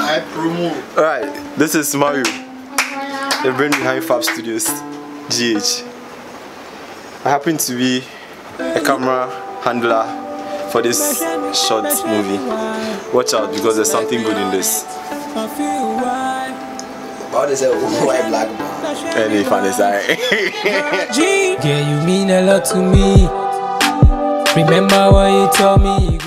I promote. Alright, this is Mario. The brand behind Fabstudio_gh. I happen to be a camera handler for this short movie. Watch out because there's something good in this. What is a white black man? Any fun is Girl, you mean a lot to me. Remember what you told me.